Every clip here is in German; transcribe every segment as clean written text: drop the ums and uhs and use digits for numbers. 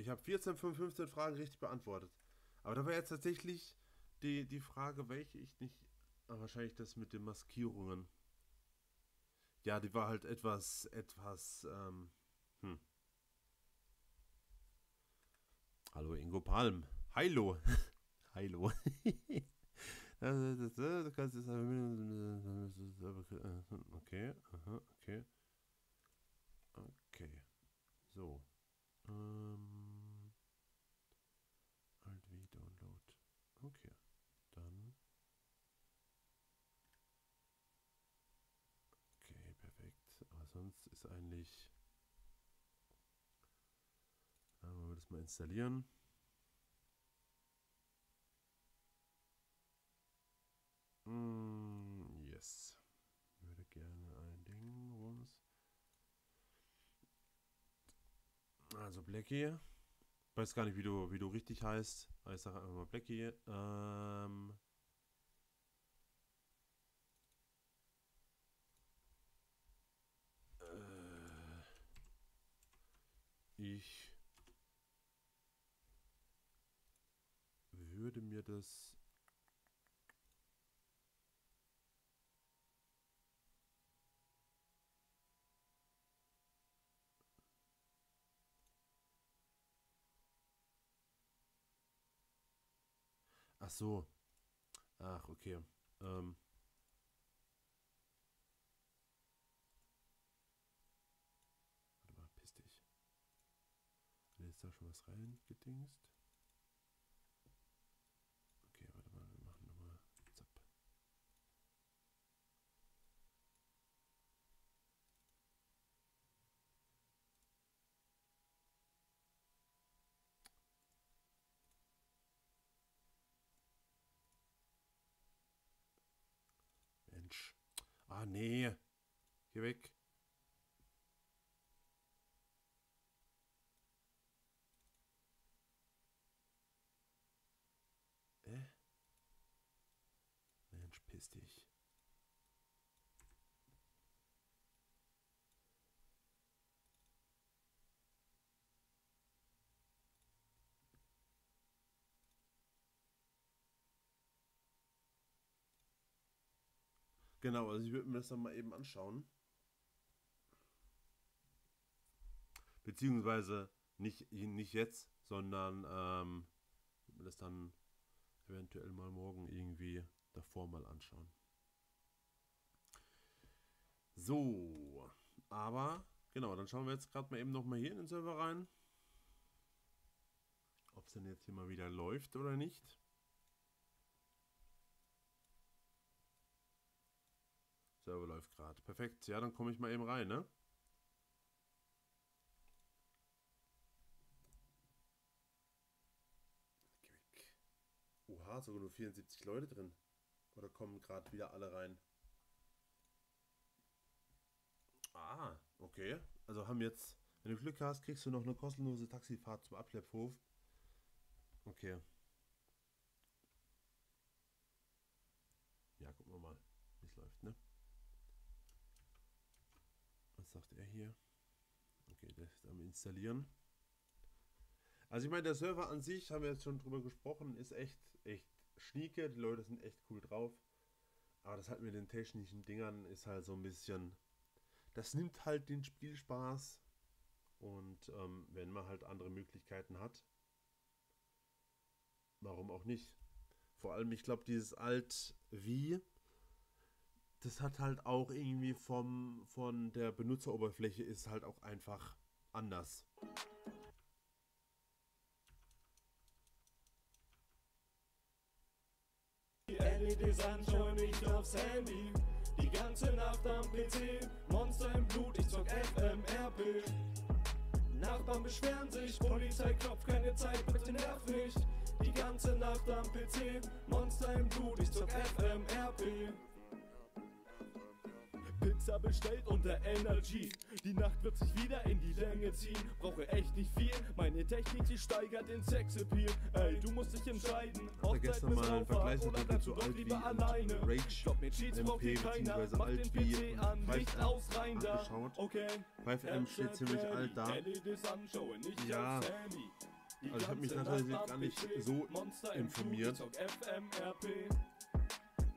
Ich habe 14 von 15 Fragen richtig beantwortet. Aber da war jetzt tatsächlich die Frage, welche ich nicht... Wahrscheinlich das mit den Maskierungen. Ja, die war halt etwas. Hallo Ingo Palm. Heilo. Heilo. Du kannst jetzt okay, okay. Okay. So. Alt-V Download. Okay. Dann. Okay, perfekt. Aber sonst ist eigentlich... Wollen wir das mal installieren? Yes. Ich würde gerne ein Ding rums. Also Blacky. Ich weiß gar nicht, wie du richtig heißt. Ich sage einfach mal Blacky. Ich würde mir das ach so. Ach, okay. Warte mal, piss dich. Hat jetzt da schon was reingedingst? Okay, warte mal, wir machen nochmal. Zap. Mensch. Ah, nee. Geh weg. Mensch, piss dich. Genau, also ich würde mir das dann mal eben anschauen. Beziehungsweise nicht jetzt, sondern das dann eventuell mal morgen irgendwie davor mal anschauen. So, aber genau, dann schauen wir jetzt gerade mal eben nochmal hier in den Server rein, ob es denn jetzt hier mal wieder läuft oder nicht. Server läuft gerade. Perfekt. Ja, dann komme ich mal eben rein, ne? Oha, sogar nur 74 Leute drin. Oder kommen gerade wieder alle rein? Ah, okay. Also haben jetzt, wenn du Glück hast, kriegst du noch eine kostenlose Taxifahrt zum Abschlepphof. Okay. Ja, gucken wir mal, wie es läuft, ne? Was sagt er hier? Okay, das ist am Installieren. Also ich meine, der Server an sich, haben wir jetzt schon drüber gesprochen, ist echt schnieke. Die Leute sind echt cool drauf. Aber das halt mit den technischen Dingern ist halt so ein bisschen... Das nimmt halt den Spielspaß. Und wenn man halt andere Möglichkeiten hat, warum auch nicht? Vor allem, ich glaube, dieses alt:V, das hat halt auch irgendwie von der Benutzeroberfläche ist halt auch einfach anders. LEDs an, schau nicht aufs Handy. Die ganze Nacht am PC. Monster im Blut, ich zock FMRP. Nachbarn beschweren sich, Polizei klopft, keine Zeit, bitte nerv nicht. Die ganze Nacht am PC. Monster im Blut, ich zock FMRP. Pizza bestellt unter Energy. Die Nacht wird sich wieder in die Länge ziehen. Brauche echt nicht viel. Meine Technik, sie steigert den Sexappeal. Ey, du musst dich entscheiden. Ob gestern mal einen Vergleich oder bleibst du doch lieber alleine. Rage, glaub mir, Cheats braucht dir keiner. Mach den PC an, nicht aus, rein da. Okay. FiveM steht ziemlich alt da. Ja. Also ich habe mich natürlich gar nicht so informiert. FMRP.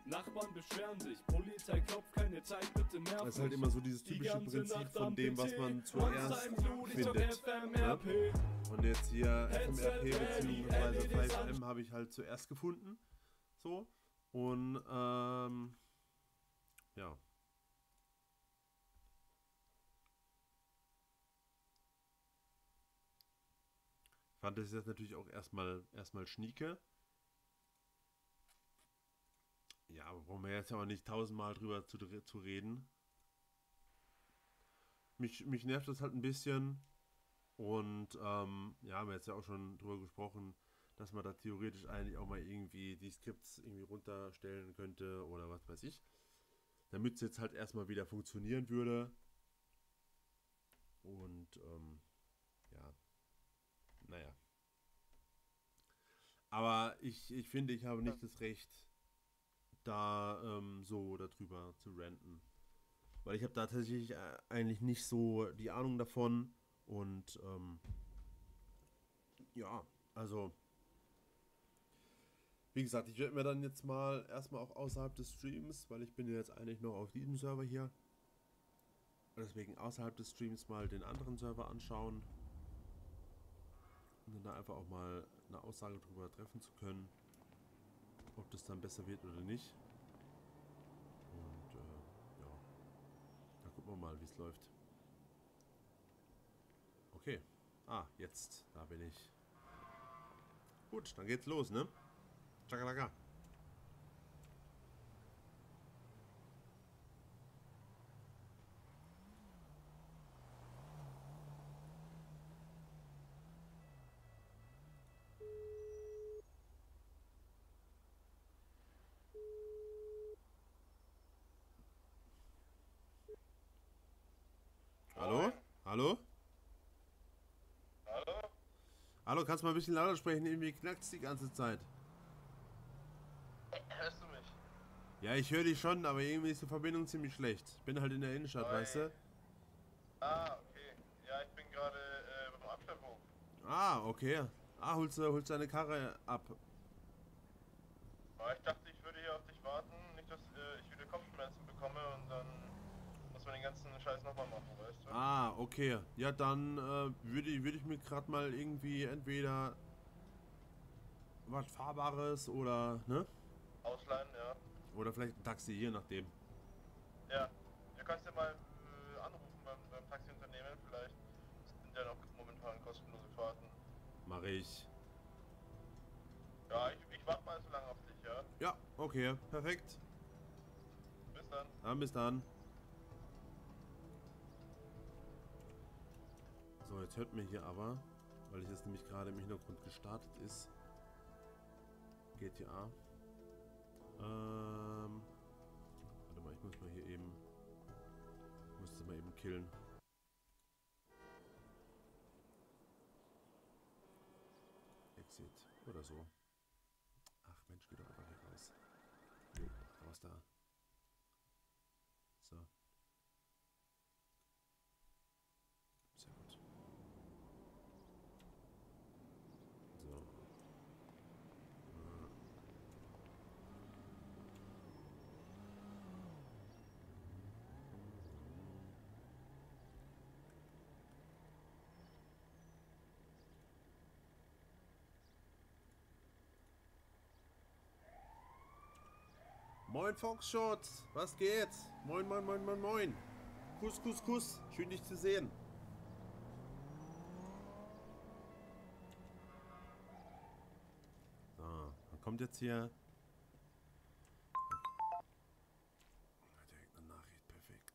Nachbarn beschweren sich, Polizei klopft, keine Zeit, bitte nerven. Das ist halt immer so dieses typische Prinzip von dem, was man zuerst findet. FMRP. Und jetzt hier FMRP bzw. FiveM habe ich halt zuerst gefunden. So. Und ja. Ich fand das jetzt natürlich auch erstmal schnieke. Ja, aber brauchen wir jetzt aber nicht tausendmal drüber zu reden. Mich nervt das halt ein bisschen. Und ja, haben wir jetzt ja auch schon drüber gesprochen, dass man da theoretisch eigentlich auch mal irgendwie die Skripts irgendwie runterstellen könnte oder was weiß ich. Damit es jetzt halt erstmal wieder funktionieren würde. Und ja, naja. Aber ich finde, ich habe nicht das Recht, da so darüber zu ranten. Weil ich habe da tatsächlich eigentlich nicht so die Ahnung davon. Und ja, also wie gesagt, ich werde mir dann jetzt mal erstmal auch außerhalb des Streams, weil ich bin ja jetzt eigentlich noch auf diesem Server hier, deswegen außerhalb des Streams mal den anderen Server anschauen und dann da einfach auch mal eine Aussage drüber treffen zu können, ob das dann besser wird oder nicht. Und ja, da gucken wir mal, wie es läuft. Okay, ah, jetzt, da bin ich. Gut, dann geht's los, ne? Tschakalaga. Hallo? Hallo? Hallo? Hallo, kannst du mal ein bisschen lauter sprechen? Irgendwie knackt's die ganze Zeit. Hörst du mich? Ja, ich höre dich schon, aber irgendwie ist die Verbindung ziemlich schlecht. Ich bin halt in der Innenstadt, weißt du? Ah, okay. Ja, ich bin gerade beim Abschlepphof. Ah, okay. Ah, holst deine Karre ab. Aber ich dachte, ich würde hier auf dich warten. Nicht, dass ich wieder Kopfschmerzen bekomme und dann muss man den ganzen Scheiß nochmal machen, weißt du? Ah, okay. Ja, dann würde ich mir gerade mal irgendwie entweder was Fahrbares oder, ne? Ausleihen, ja. Oder vielleicht ein Taxi, je nachdem. Ja, du kannst ja mal anrufen beim Taxiunternehmen, vielleicht sind ja noch momentan kostenlose Fahrten. Mach ich. Ja, ich warte mal so lange auf dich, ja? Ja, okay, perfekt. Bis dann. Dann bis dann. So, jetzt hört mir hier aber, weil es jetzt nämlich gerade im Hintergrund gestartet ist, GTA. Warte mal, ich muss mal hier eben, muss das mal eben killen. Exit oder so. Ach Mensch, geht doch einfach hier raus. Jo, raus da. So. Sehr gut. So. Moin Fox-Shots, was geht? Moin, moin, moin, moin, moin. Kuss, Kuss, Kuss. Schön dich zu sehen. So, dann kommt jetzt hier direkt eine Nachricht, perfekt.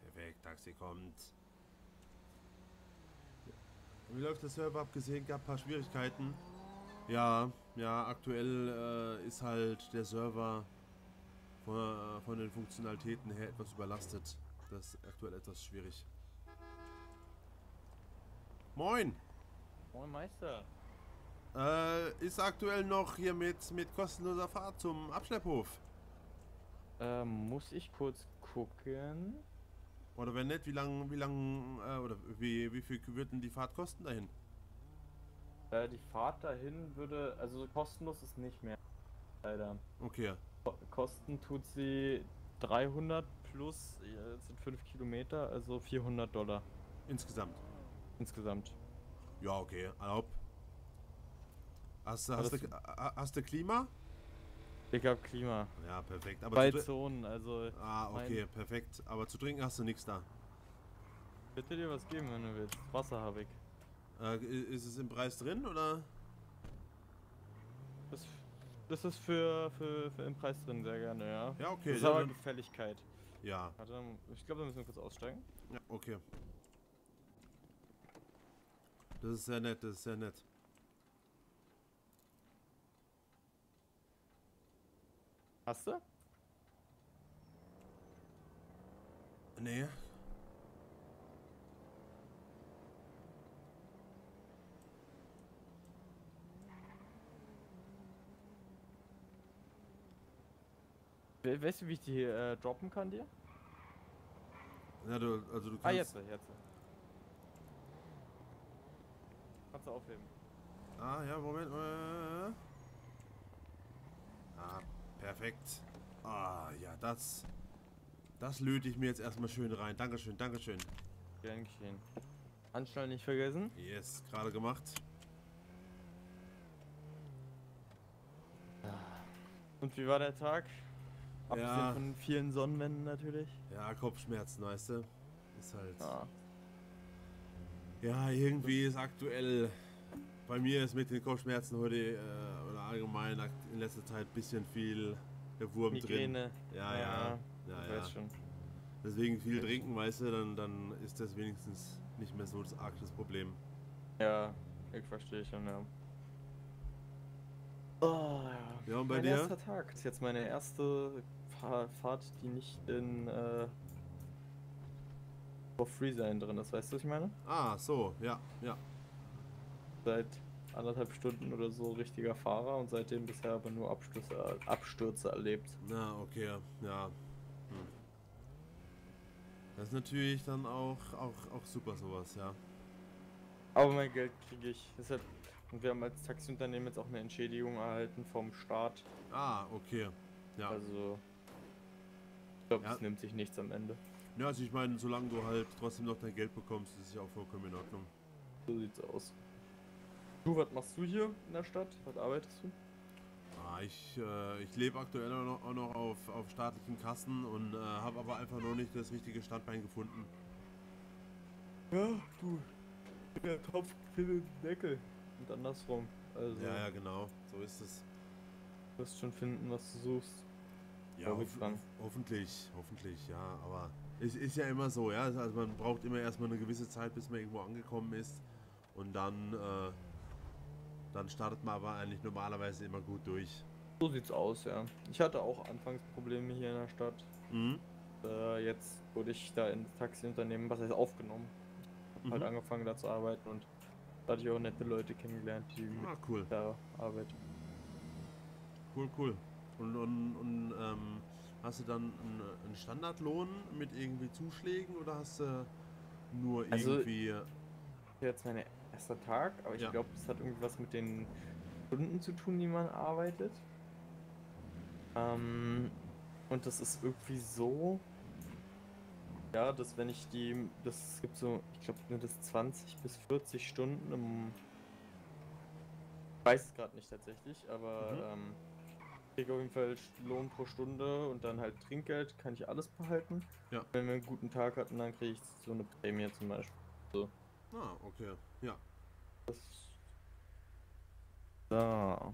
Perfekt, Taxi kommt. Wie läuft das Server abgesehen? Gab ein paar Schwierigkeiten. Ja, aktuell ist halt der Server von den Funktionalitäten her etwas überlastet. Das ist aktuell etwas schwierig. Moin! Moin Meister! Ist aktuell noch hier mit kostenloser Fahrt zum Abschlepphof. Muss ich kurz gucken. Oder wenn nicht, wie viel würden die Fahrt kosten dahin? Die Fahrt dahin würde, also kostenlos ist nicht mehr, leider. Okay. Kosten tut sie 300 plus, sind 5 Kilometer, also $400. Insgesamt? Insgesamt. Ja, okay, erlaubt. Hast du Klima? Ich hab Klima. Ja, perfekt. Aber bei Zonen, also... Ah, okay, perfekt. Aber zu trinken hast du nichts da. Ich würde dir was geben, wenn du willst. Wasser habe ich. Ist es im Preis drin, oder? Das ist für im Preis drin, sehr gerne, ja. Ja, okay. Das ist aber eine Gefälligkeit. Ja. Warte, ich glaube, da müssen wir kurz aussteigen. Ja, okay. Das ist sehr nett, das ist sehr nett. Hast du? Nee. Weißt du, wie ich die droppen kann dir? Ja, also du kannst... Ah, jetzt. Kannst du aufheben. Ah, ja, Moment. Ah. Perfekt. Ah, ja, das löte ich mir jetzt erstmal schön rein. Dankeschön, Dankeschön. Gern geschehen. Anschnallen nicht vergessen. Yes, gerade gemacht. Und wie war der Tag? Abgesehen von vielen Sonnenwänden natürlich. Ja, Kopfschmerzen, weißt du. Ist halt... Ah. Ja, irgendwie ist aktuell... Bei mir ist mit den Kopfschmerzen heute oder allgemein in letzter Zeit ein bisschen viel der Wurm Migräne drin. Ja. Weiß schon. Deswegen viel trinken, weißt du, dann ist das wenigstens nicht mehr so das argste Problem. Ja, ich verstehe schon, ja. Oh, ja. Ja, und bei dir? Mein erster Tag. Das ist jetzt meine erste Fahrt, die nicht in for free sein drin ist, weißt du, was ich meine? Ah, so, ja. Seit 1,5 Stunden oder so richtiger Fahrer und seitdem bisher aber nur Abstürze erlebt. Na, okay, ja. Das ist natürlich dann auch super sowas, ja. Aber mein Geld kriege ich. Deshalb, und wir haben als Taxiunternehmen jetzt auch eine Entschädigung erhalten vom Staat. Ah, okay. Ja. Also, ich glaube, es nimmt sich nichts am Ende. Ja, also ich meine, solange du halt trotzdem noch dein Geld bekommst, ist es ja auch vollkommen in Ordnung. So sieht's aus. Du, was machst du hier in der Stadt? Was arbeitest du? Ah, ich lebe aktuell auch noch auf staatlichen Kassen und habe aber einfach noch nicht das richtige Standbein gefunden. Ja, du. Der Topf findet den Deckel. Und andersrum. Also, ja, genau. So ist es. Du wirst schon finden, was du suchst. Ja, hoffentlich, ja. Aber es ist ja immer so, ja. Also man braucht immer erstmal eine gewisse Zeit, bis man irgendwo angekommen ist. Und dann... Dann startet man aber eigentlich normalerweise immer gut durch. So sieht's aus, ja. Ich hatte auch anfangs Probleme hier in der Stadt. Mhm. Jetzt wurde ich da ins Taxiunternehmen, was heißt aufgenommen. Ich habe halt angefangen da zu arbeiten und da hatte ich auch nette Leute kennengelernt, die da arbeiten. Cool. Und hast du dann einen Standardlohn mit irgendwie Zuschlägen oder hast du nur irgendwie... Also, jetzt meine erster Tag, aber ich glaube, das hat irgendwas mit den Stunden zu tun, die man arbeitet. Und das ist irgendwie so, ja, dass wenn ich das gibt so, ich glaube, nur das 20 bis 40 Stunden im, ich weiß es gerade nicht tatsächlich, aber ich kriege auf jeden Fall Lohn pro Stunde und dann halt Trinkgeld, kann ich alles behalten. Ja. Wenn wir einen guten Tag hatten, dann kriege ich so eine Prämie zum Beispiel. So. Ah, okay, ja. Das... Da.